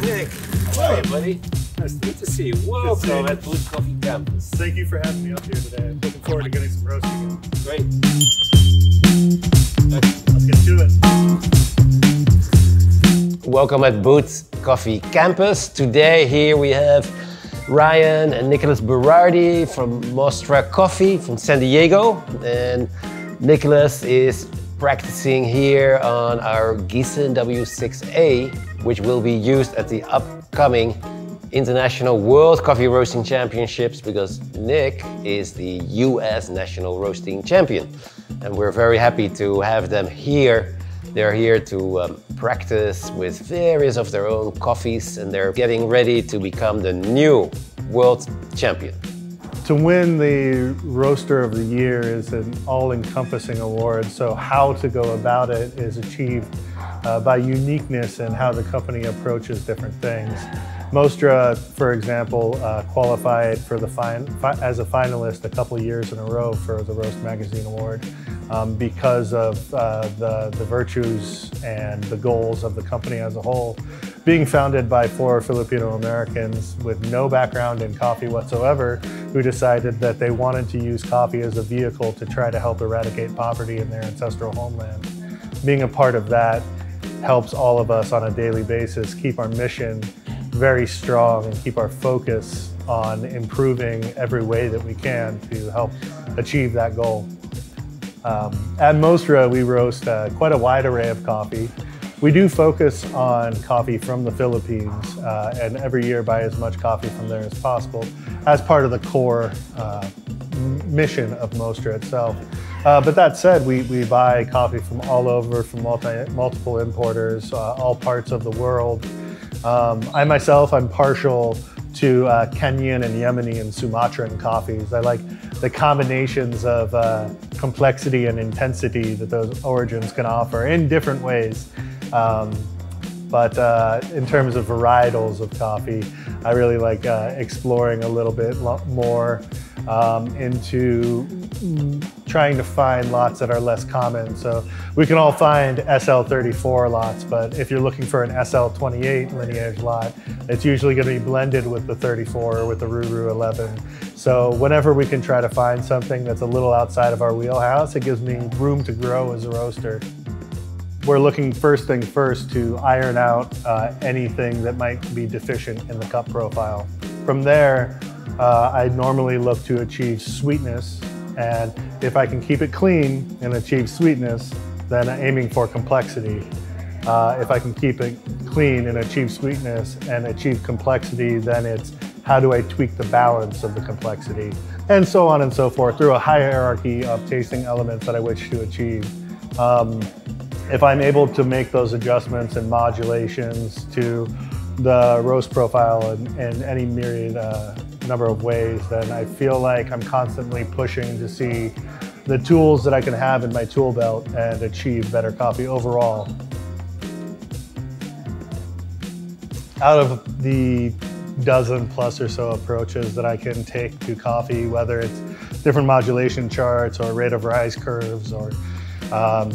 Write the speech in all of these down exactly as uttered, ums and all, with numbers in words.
Nick. Hello. Hey, buddy. Nice to, Good to see you. Welcome at Boot Coffee Campus. Thank you for having me up here today. I'm looking forward to getting some roasting in. Great. Let's get to it. Welcome at Boot Coffee Campus. Today here we have Ryan and Nicholas Berardi from Mostra Coffee from San Diego. And Nicholas is practicing here on our Giesen W six A, which will be used at the upcoming International World Coffee Roasting Championships, because Nick is the U S National Roasting Champion. And we're very happy to have them here. They're here to um, practice with various of their own coffees, and they're getting ready to become the new world champion. To win the Roaster of the Year is an all-encompassing award, so how to go about it is achieved uh, by uniqueness in how the company approaches different things. Mostra, for example, uh, qualified for the fin fi as a finalist a couple years in a row for the Roast Magazine Award um, because of uh, the, the virtues and the goals of the company as a whole. Being founded by four Filipino Americans with no background in coffee whatsoever, who decided that they wanted to use coffee as a vehicle to try to help eradicate poverty in their ancestral homeland. Being a part of that helps all of us on a daily basis keep our mission very strong and keep our focus on improving every way that we can to help achieve that goal. Um, at Mostra, we roast uh, quite a wide array of coffee. We do focus on coffee from the Philippines uh, and every year buy as much coffee from there as possible as part of the core uh, mission of Mostra itself. Uh, but that said, we, we buy coffee from all over, from multi, multiple importers, uh, all parts of the world. Um, I myself, I'm partial to uh, Kenyan and Yemeni and Sumatran coffees. I like the combinations of uh, complexity and intensity that those origins can offer in different ways. Um, but uh, in terms of varietals of coffee, I really like uh, exploring a little bit more um, into trying to find lots that are less common. So we can all find S L thirty-four lots, but if you're looking for an S L twenty-eight lineage lot, it's usually going to be blended with the thirty-four or with the Ruru eleven. So whenever we can try to find something that's a little outside of our wheelhouse, it gives me room to grow as a roaster. We're looking first thing first to iron out uh, anything that might be deficient in the cup profile. From there, uh, I normally look to achieve sweetness, and if I can keep it clean and achieve sweetness, then I'm aiming for complexity. Uh, if I can keep it clean and achieve sweetness and achieve complexity, then it's how do I tweak the balance of the complexity, and so on and so forth through a hierarchy of tasting elements that I wish to achieve. Um, If I'm able to make those adjustments and modulations to the roast profile in, in any myriad uh, number of ways, then I feel like I'm constantly pushing to see the tools that I can have in my tool belt and achieve better coffee overall. Out of the dozen plus or so approaches that I can take to coffee, whether it's different modulation charts or rate of rise curves or um,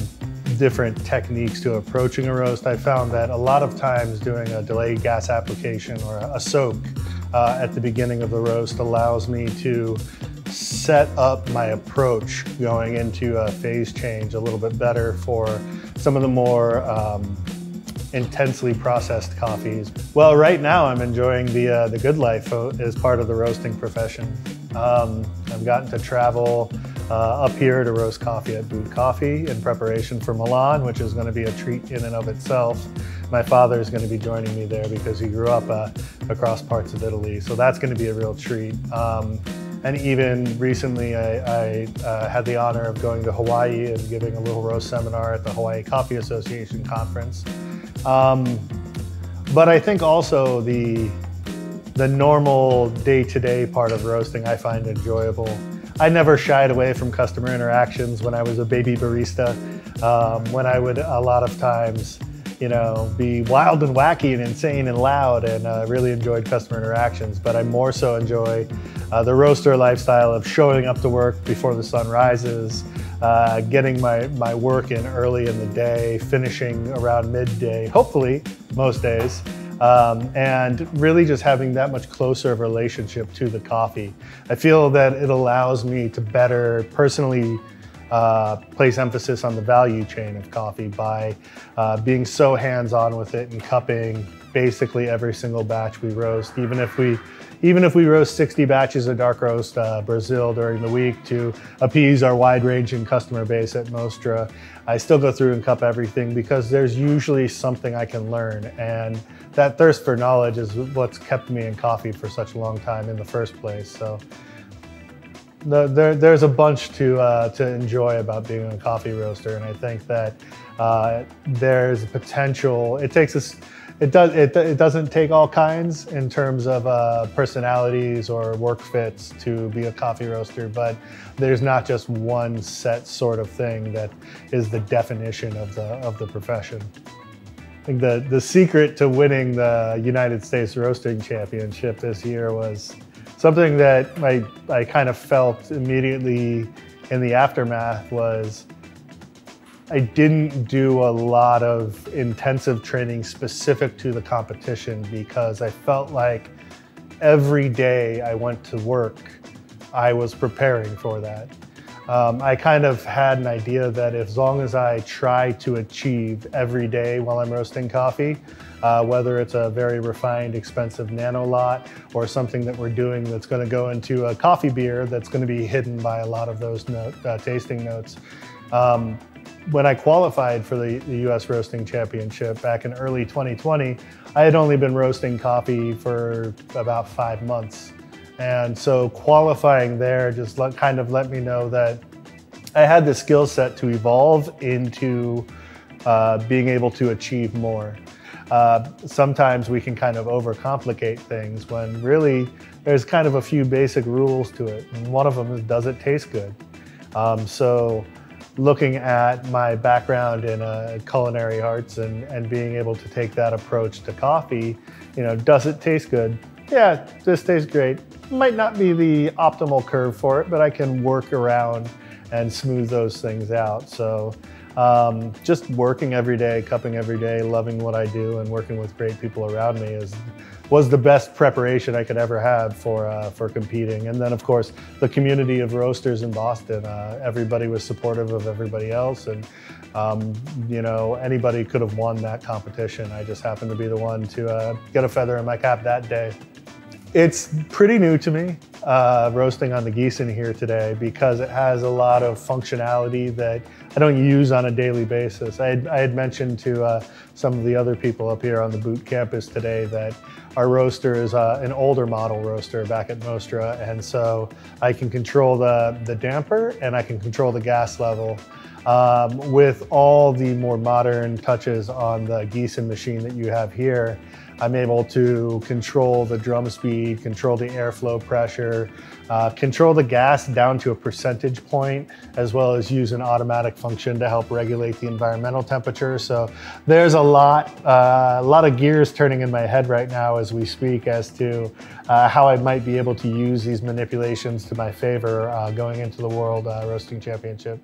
different techniques to approaching a roast, I found that a lot of times doing a delayed gas application or a soak uh, at the beginning of the roast allows me to set up my approach going into a phase change a little bit better for some of the more um, intensely processed coffees. Well, right now I'm enjoying the, uh, the good life as part of the roasting profession. Um, I've gotten to travel Uh, up here to roast coffee at Boot Coffee in preparation for Milan, which is going to be a treat in and of itself. My father is going to be joining me there because he grew up uh, across parts of Italy, so that's going to be a real treat. Um, and even recently, I, I uh, had the honor of going to Hawaii and giving a little roast seminar at the Hawaii Coffee Association conference. Um, but I think also the, the normal day-to-day part of roasting I find enjoyable. I never shied away from customer interactions when I was a baby barista, um, when I would a lot of times, you know, be wild and wacky and insane and loud, and uh, really enjoyed customer interactions. But I more so enjoy uh, the roaster lifestyle of showing up to work before the sun rises, uh, getting my, my work in early in the day, finishing around midday, hopefully most days, um, and really just having that much closer of a relationship to the coffee. I feel that it allows me to better personally Uh, place emphasis on the value chain of coffee by uh, being so hands-on with it and cupping basically every single batch we roast. Even if we, even if we roast sixty batches of dark roast uh, Brazil during the week to appease our wide-ranging customer base at Mostra, I still go through and cup everything because there's usually something I can learn, and that thirst for knowledge is what's kept me in coffee for such a long time in the first place. So. The, there, there's a bunch to, uh, to enjoy about being a coffee roaster, and I think that uh, there's potential. It takes us, it does, it, it doesn't take all kinds in terms of uh, personalities or work fits to be a coffee roaster, but there's not just one set sort of thing that is the definition of the, of the profession. I think the, the secret to winning the United States Roasting Championship this year was something that I, I kind of felt immediately in the aftermath was I didn't do a lot of intensive training specific to the competition because I felt like every day I went to work, I was preparing for that. Um, I kind of had an idea that as long as I try to achieve every day while I'm roasting coffee, uh, whether it's a very refined, expensive nano lot or something that we're doing that's going to go into a coffee beer that's going to be hidden by a lot of those note, uh, tasting notes. Um, when I qualified for the, the U S Roasting Championship back in early twenty twenty, I had only been roasting coffee for about five months. And so qualifying there just let, kind of let me know that I had the skill set to evolve into uh, being able to achieve more. Uh, sometimes we can kind of overcomplicate things when really there's kind of a few basic rules to it. And one of them is, does it taste good? Um, so looking at my background in uh, culinary arts and, and being able to take that approach to coffee, you know, does it taste good? Yeah, this tastes great. Might not be the optimal curve for it, but I can work around and smooth those things out. So um, just working every day, cupping every day, loving what I do and working with great people around me is was the best preparation I could ever have for, uh, for competing. And then of course, the community of roasters in Boston, uh, everybody was supportive of everybody else. And um, you know, anybody could have won that competition. I just happened to be the one to uh, get a feather in my cap that day. It's pretty new to me, uh, roasting on the Giesen here today, because it has a lot of functionality that I don't use on a daily basis. I had, I had mentioned to uh, some of the other people up here on the Boot Campus today that our roaster is uh, an older model roaster back at Mostra, and so I can control the, the damper and I can control the gas level. Um, with all the more modern touches on the Giesen machine that you have here, I'm able to control the drum speed, control the airflow pressure, uh, control the gas down to a percentage point, as well as use an automatic function to help regulate the environmental temperature. So there's a lot, uh, a lot of gears turning in my head right now as we speak as to uh, how I might be able to use these manipulations to my favor uh, going into the World uh, Roasting Championship.